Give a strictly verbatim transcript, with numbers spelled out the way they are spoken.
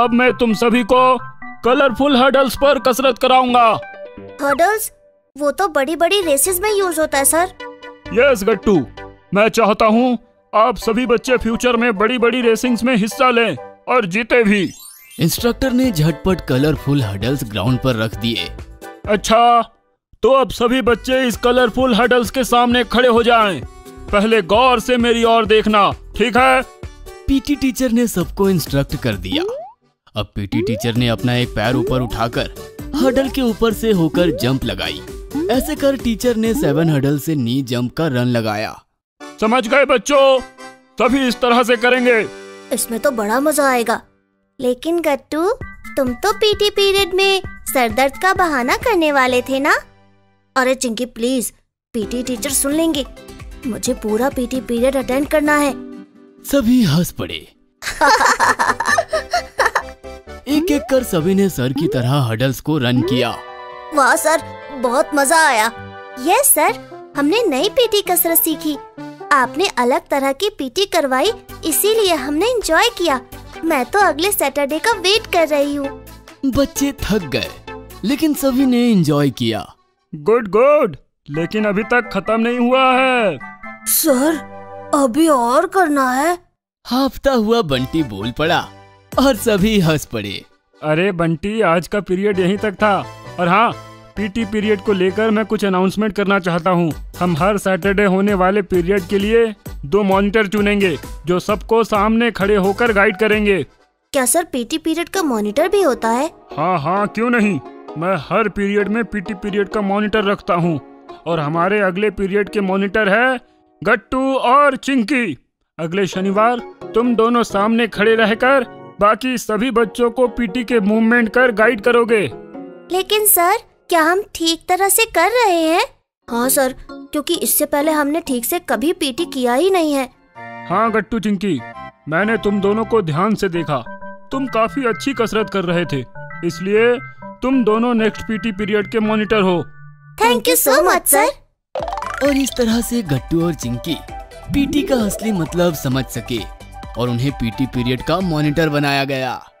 अब मैं तुम सभी को कलरफुल हर्डल्स पर कसरत कराऊंगा। हर्डल्स? वो तो बड़ी बड़ी रेसेस में यूज होता है सर। यस गट्टू, मैं चाहता हूँ आप सभी बच्चे फ्यूचर में बड़ी बड़ी रेसिंग्स में हिस्सा लें और जीते भी। इंस्ट्रक्टर ने झटपट कलरफुल हर्डल्स ग्राउंड पर रख दिए। अच्छा, तो अब सभी बच्चे इस कलरफुल हर्डल्स के सामने खड़े हो जाएं। पहले गौर से मेरी ओर देखना, ठीक है? पीटी टीचर ने सबको इंस्ट्रक्ट कर दिया। अब पीटी टीचर ने अपना एक पैर ऊपर उठाकर हर्डल के ऊपर से होकर जंप लगाई। ऐसे कर टीचर ने सेवन हर्डल से नी जंप का रन लगाया। समझ गए बच्चों? सभी इस तरह से करेंगे। इसमें तो बड़ा मजा आएगा। लेकिन गट्टू, तुम तो पीटी पीरियड में सरदर्द का बहाना करने वाले थे ना? अरे चिंकी प्लीज, पीटी टीचर सुन लेंगे। मुझे पूरा पीटी पीरियड अटेंड करना है। सभी हंस पड़े। एक एक कर सभी ने सर की तरह हर्डल्स को रन किया। वाह सर, बहुत मजा आया। यस सर, हमने नई पीटी कसरत सीखी। आपने अलग तरह की पीटी करवाई, इसीलिए हमने एंजॉय किया। मैं तो अगले सैटरडे का वेट कर रही हूँ। बच्चे थक गए, लेकिन सभी ने एंजॉय किया। गुड गुड, लेकिन अभी तक खत्म नहीं हुआ है। सर, अभी और करना है। हाफता हुआ बंटी बोल पड़ा और सभी हंस पड़े। अरे बंटी, आज का पीरियड यहीं तक था। और हाँ, पीटी पीरियड को लेकर मैं कुछ अनाउंसमेंट करना चाहता हूँ। हम हर सैटरडे होने वाले पीरियड के लिए दो मॉनिटर चुनेंगे जो सबको सामने खड़े होकर गाइड करेंगे। क्या सर, पीटी पीरियड का मॉनिटर भी होता है? हाँ हाँ, क्यों नहीं। मैं हर पीरियड में पीटी पीरियड का मॉनिटर रखता हूँ। और हमारे अगले पीरियड के मॉनिटर है गट्टू और चिंकी। अगले शनिवार तुम दोनों सामने खड़े रहकर बाकी सभी बच्चों को पीटी के मूवमेंट कर गाइड करोगे। लेकिन सर, क्या हम ठीक तरह से कर रहे हैं? हाँ सर, क्योंकि इससे पहले हमने ठीक से कभी पीटी किया ही नहीं है। हाँ गट्टू चिंकी, मैंने तुम दोनों को ध्यान से देखा। तुम काफी अच्छी कसरत कर रहे थे, इसलिए तुम दोनों नेक्स्ट पीटी पीरियड के मॉनिटर हो। Thank you so much sir. और इस तरह से गट्टू और चिंकी पीटी का असली मतलब समझ सके और उन्हें पीटी पीरियड का मॉनिटर बनाया गया।